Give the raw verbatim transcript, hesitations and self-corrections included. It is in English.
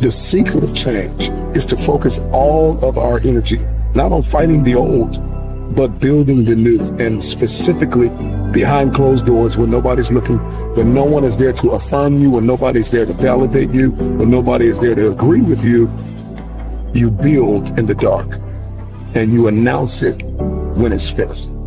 The secret of change is to focus all of our energy, not on fighting the old, but building the new, and specifically behind closed doors when nobody's looking, when no one is there to affirm you, when nobody's there to validate you, when nobody is there to agree with you. You build in the dark and you announce it when it's finished.